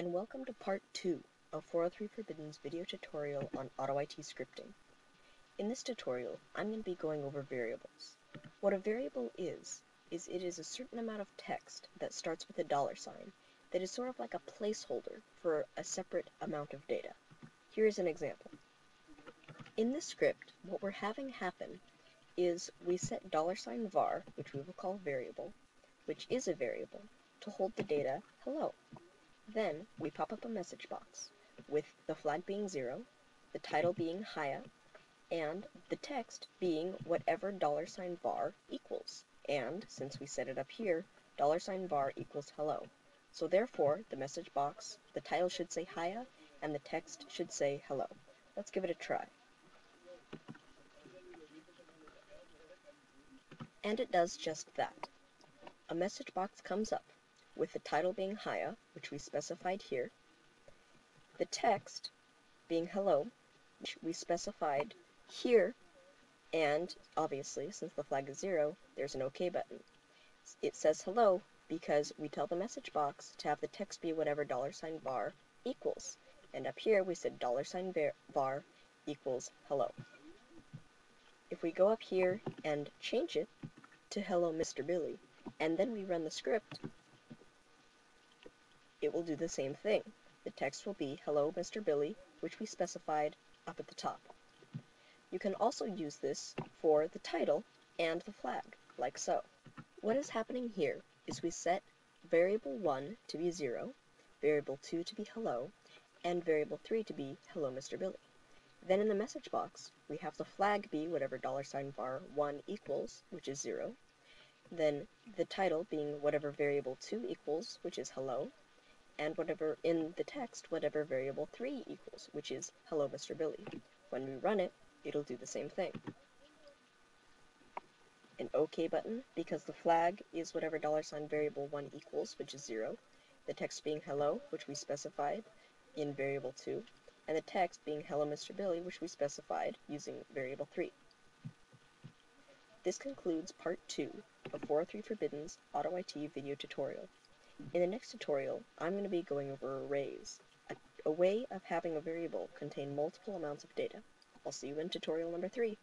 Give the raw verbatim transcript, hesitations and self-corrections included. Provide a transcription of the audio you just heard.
and welcome to part two of four oh three Forbidden's video tutorial on AutoIt scripting. In this tutorial, I'm going to be going over variables. What a variable is, is it is a certain amount of text that starts with a dollar sign that is sort of like a placeholder for a separate amount of data. Here is an example. In this script, what we're having happen is we set dollar sign var, which we will call variable, which is a variable, to hold the data hello. Then we pop up a message box with the flag being zero, the title being Hiya, and the text being whatever dollar sign var equals. And since we set it up here, dollar sign var equals hello. So therefore, the message box, the title should say Hiya, and the text should say hello. Let's give it a try. And it does just that. A message box comes up with the title being Hiya, which we specified here, the text being hello, which we specified here, and obviously, since the flag is zero, there's an OK button. It says hello because we tell the message box to have the text be whatever dollar sign var equals, and up here we said dollar sign var equals hello. If we go up here and change it to hello Mister Billy, and then we run the script, it will do the same thing. The text will be hello Mister Billy, which we specified up at the top. You can also use this for the title and the flag, like so. What is happening here is we set variable one to be zero, variable two to be hello, and variable three to be hello Mister Billy. Then in the message box, we have the flag be whatever dollar sign var one equals, which is zero. Then the title being whatever variable two equals, which is hello. And whatever in the text, whatever variable three equals, which is hello Mister Billy. When we run it, it'll do the same thing. An OK button, because the flag is whatever dollar sign variable one equals, which is zero. The text being hello, which we specified in variable two. And the text being hello Mister Billy, which we specified using variable three. This concludes part two of four oh three Forbidden's AutoIt video tutorial. In the next tutorial, I'm going to be going over arrays, a, a way of having a variable contain multiple amounts of data. I'll see you in tutorial number three.